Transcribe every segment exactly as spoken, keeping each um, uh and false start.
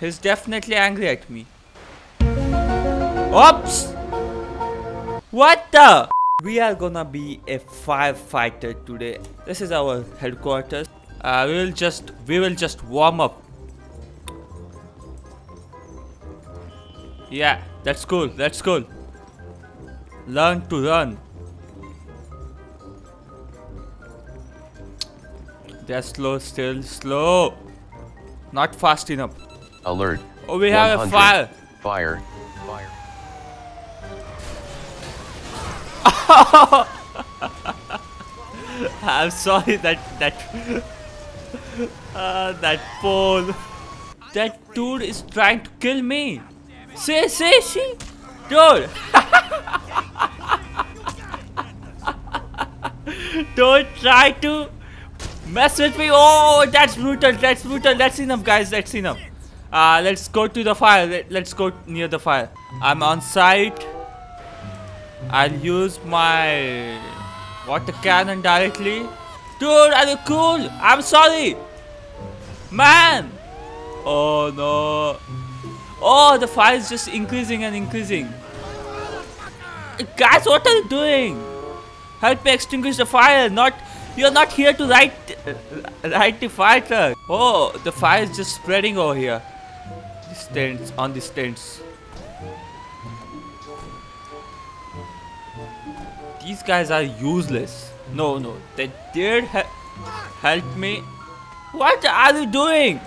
He's definitely angry at me. Oops! What the? We are gonna be a firefighter today. This is our headquarters. Uh, we will just we will just warm up. Yeah, that's cool. That's cool. Learn to run. They're slow, still slow. Not fast enough. Alert. Oh, we have a fire. Fire. Fire. I'm sorry that that uh, that pole. That dude is trying to kill me. See, see, see, dude. Don't try to mess with me. Oh, that's brutal. That's brutal. That's enough, guys. That's enough. Uh, let's go to the fire. Let's go near the fire. I'm on site. I'll use my water cannon directly. Dude, are you cool? I'm sorry, man. Oh no. Oh, the fire is just increasing and increasing. Guys, what are you doing? Help me extinguish the fire. Not you're not here to light light the fire truck. Oh, the fire is just spreading over here. These tents on these tents. These guys are useless. No, no, they did he help me. What are you doing?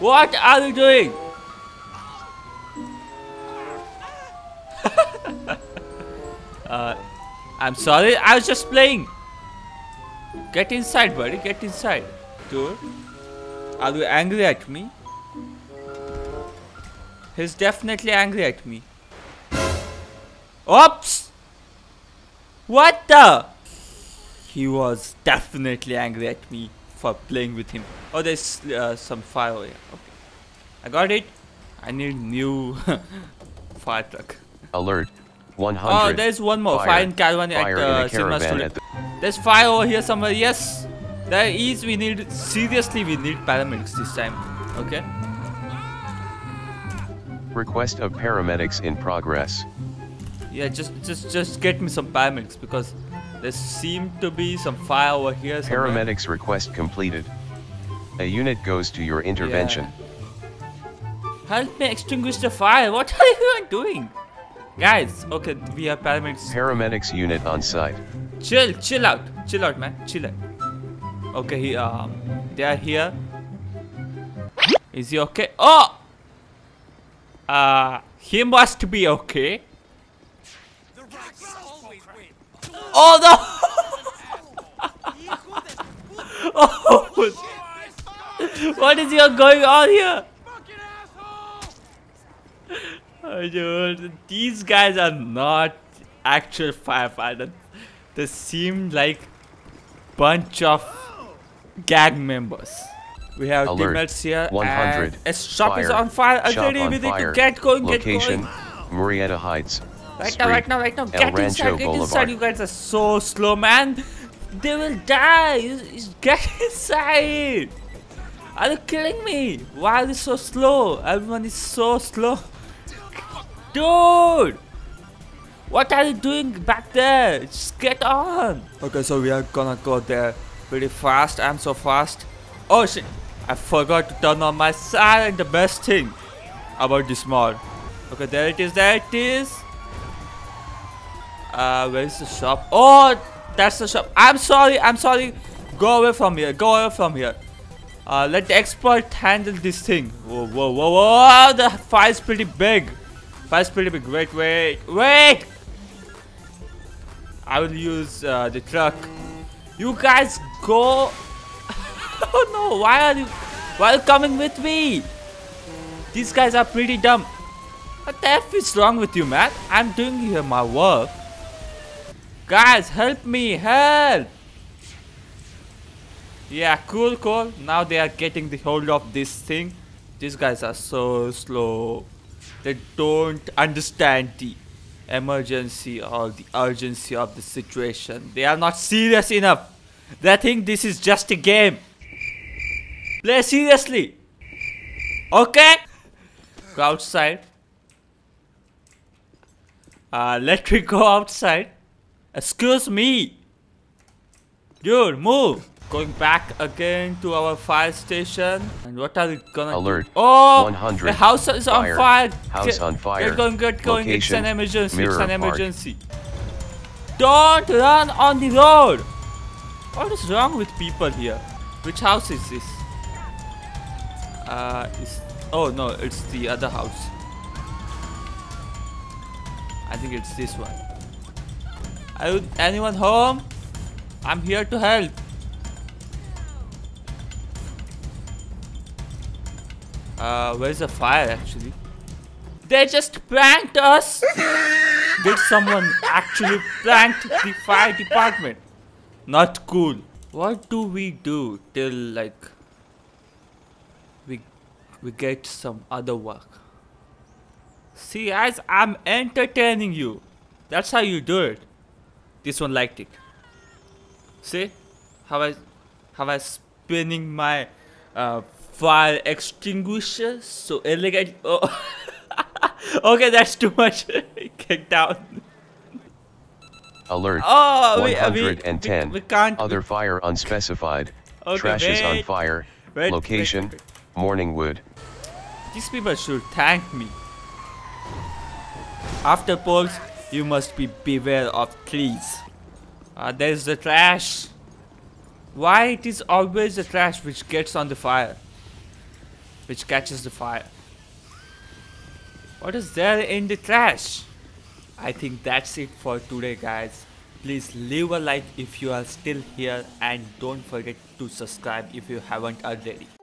What are you doing? uh, I'm sorry, I was just playing. Get inside, buddy, get inside. Dude, are you angry at me? He's definitely angry at me. Oops! What the? He was definitely angry at me for playing with him. Oh, there's uh, some fire over here. Okay. I got it. I need new fire truck. Alert. one hundred. Oh, there's one more. Fire, fire in caravan fire at the uh, Sigma at the There's fire over here somewhere. Yes. There is. We need... Seriously, we need paramedics this time. Okay. Request of paramedics in progress. Yeah, just just just get me some paramedics because there seem to be some fire over here somewhere. Paramedics request completed. A unit goes to your intervention. Yeah. Help me extinguish the fire. What are you doing? Guys, okay, we have paramedics. Paramedics unit on site. Chill, chill out. Chill out, man. Chill out. Okay, he, um, they are here. Is he okay? Oh! Uh, he must be okay. Oh no! Oh, what is here going on here? Oh, dude, these guys are not actual firefighters. They seem like bunch of gag members. We have DMELTS here. one hundred. And a shop fire. Is on fire already. We need to get going. Location, get going. Marietta Heights. Right now, right now, right now, get inside, get Boulevard. Inside, you guys are so slow, man. They will die, you, you get inside. Are you killing me? Why are you so slow? Everyone is so slow. Dude! What are you doing back there? Just get on. Okay, so we are gonna go there pretty fast. I'm so fast. Oh shit, I forgot to turn on my siren. The best thing about this mod. Okay, there it is, there it is. Uh, where is the shop? Oh, that's the shop. I'm sorry, I'm sorry. Go away from here, go away from here. Uh, let the expert handle this thing. Whoa, whoa, whoa, whoa. The fire's pretty big. Fire's pretty big. Wait, wait, wait. I will use uh, the truck. You guys go. Oh no, why are you, why are you coming with me? These guys are pretty dumb. What the F is wrong with you, man? I'm doing here my work. Guys, help me, help! Yeah, cool, cool. Now they are getting the hold of this thing. These guys are so slow. They don't understand the emergency or the urgency of the situation. They are not serious enough. They think this is just a game. Play seriously. Okay. Go outside. Uh, let me go outside. Excuse me. Dude, move. Going back again to our fire station. And what are we gonna alert do? Oh, one hundred. The house is on fire. House on fire. Get going, get going. Location, it's an emergency. It's an emergency. Park. Don't run on the road. What is wrong with people here? Which house is this? Uh, it's, oh no, it's the other house. I think it's this one. Are anyone home? I'm here to help. Uh, where's the fire actually? They just pranked us! Did someone actually prank the fire department? Not cool. What do we do till like we we get some other work? See guys, I'm entertaining you. That's how you do it. This one liked it. See? How I how I spinning my uh fire extinguisher so elegant. Oh. Okay, that's too much. Kick down. Alert. Oh, one hundred ten. We, we, we can't. Other fire unspecified. Okay, trash wait. Is on fire. Wait, location, wait, wait. Morningwood. These people should thank me. After polls, you must be beware of trees. Ah, uh, there's the trash. Why it is always the trash which gets on the fire? Which catches the fire. What is there in the trash? I think that's it for today guys. Please leave a like if you are still here and don't forget to subscribe if you haven't already.